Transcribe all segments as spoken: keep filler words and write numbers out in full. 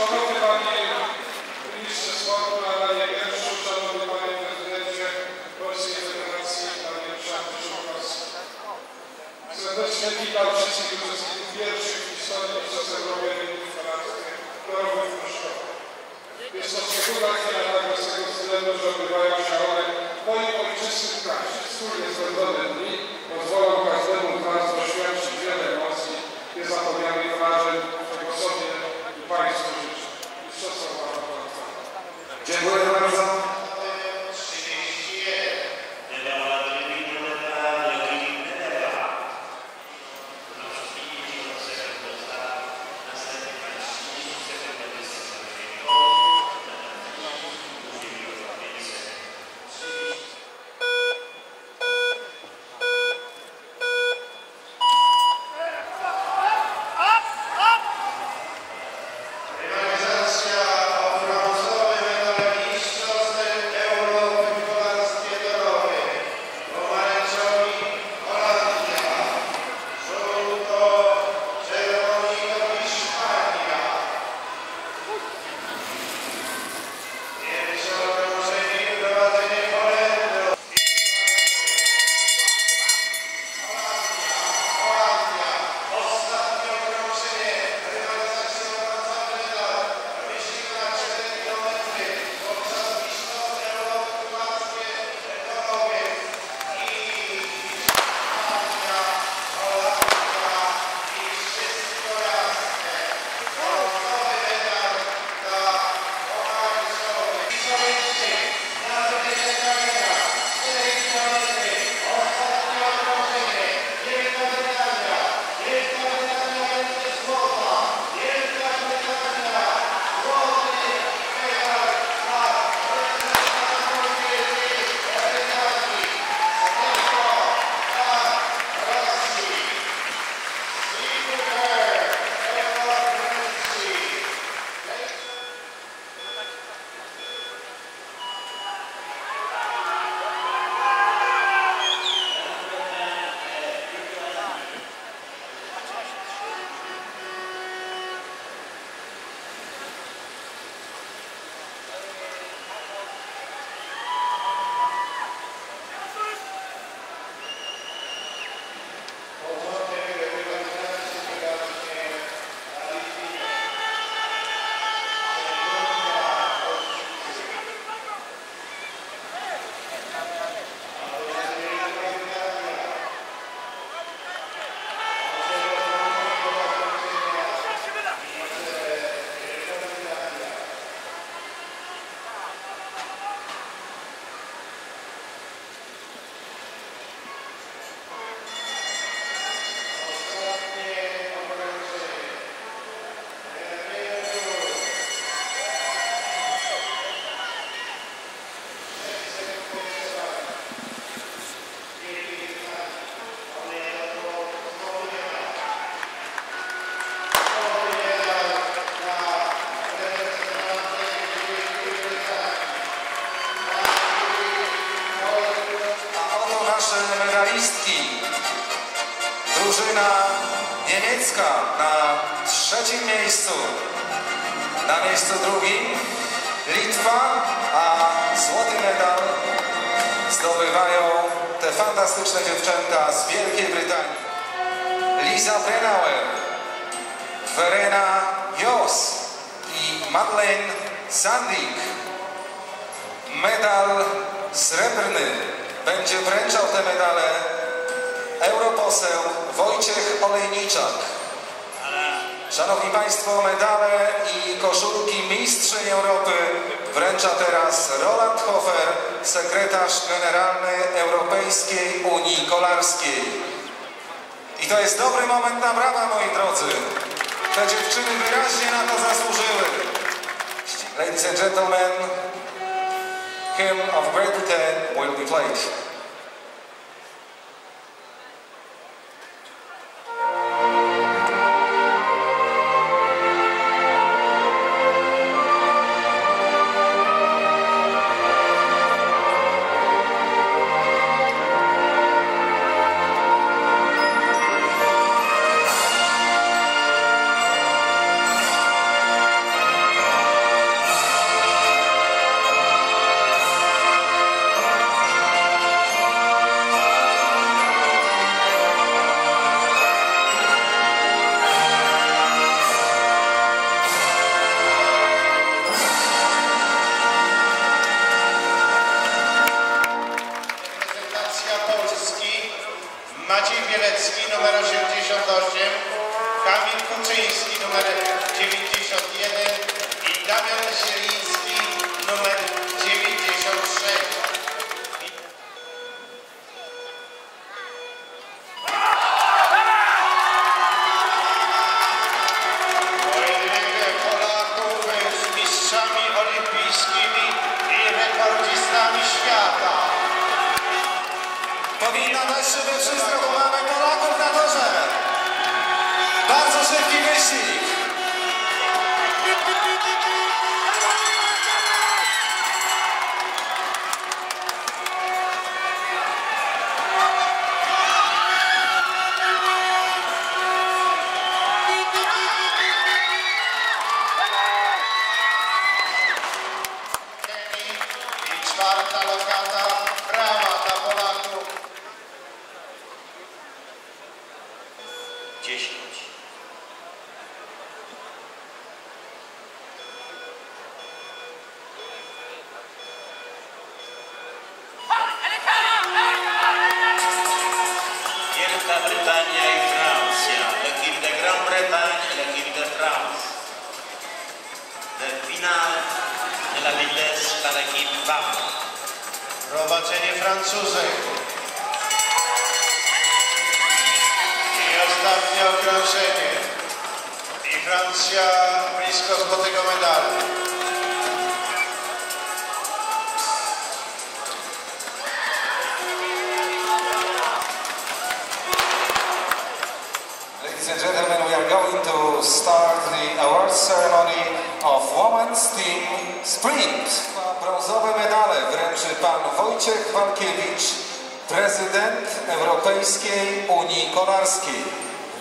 Szanowny Panie Ministrze Sportu, Panie Pierwszy, Szanowny Panie Prezydencie Polskiej Federacji, Panie Przewodniczący Szumkowski. Serdecznie witam wszystkich uczestników pierwszych w historii Europy Narodowych Kosztowych. Jest to szczególna chwila tego z tego względu, że odbywają się one w moim ojczystym kraju. Wspólnie spędzone dni pozwolą każdemu z nas doświadczyć wiele emocji, niezapomnianych marzeń, czego sobie i Państwu życzę. Mistrzostwo Pana Polska. Dziękuję bardzo. Fantastyczna dziewczęta z Wielkiej Brytanii. Lisa Brenauer, Verena Joss i Madeleine Sandig. Medal srebrny będzie wręczał te medale europoseł Wojciech Olejniczak. Szanowni Państwo, medale i koszulki mistrzyni Europy wręcza teraz Roland Hofer, sekretarz generalny Europejskiej Unii Kolarskiej. I to jest dobry moment na brawa, moi drodzy. Te dziewczyny wyraźnie na to zasłużyły. Ladies and gentlemen, hymn of Great Britain will be played. Sieriński, numer dziewięćdziesiąt sześć. Wojciech Walkiewicz, prezydent Europejskiej Unii Kolarskiej.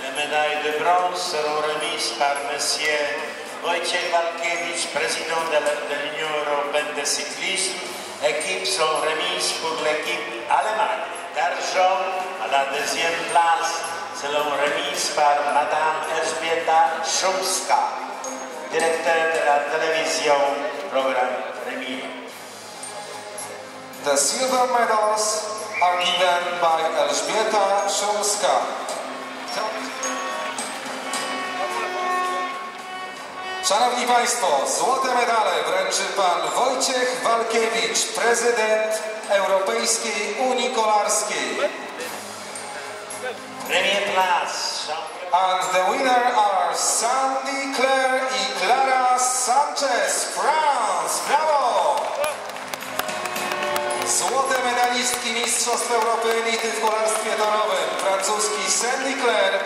Le médaille de bronze seront remises par monsieur Wojciech Walkiewicz, président de l'Union européenne de cyclisme. Équipes sont remises pour l'équipe allemande. D'argent à la deuxième place seront remises par madame Elżbieta Szumska, directeur de la télévision programme Premier. The silver medals are given by Elżbieta Szumska. Szanowni Państwo, złote medale wręczy Pan Wojciech Walkiewicz, prezydent Europejskiej Unii Kolarskiej. And the winner are Sandy, Claire i Klara Sanchez, France. Brawo! Złote medalistki Mistrzostw Europy Elity w kolarstwie torowym, francuski Sandy Claire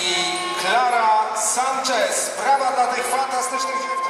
i Klara Sanchez. Brawa dla tych fantastycznych dziewczyn.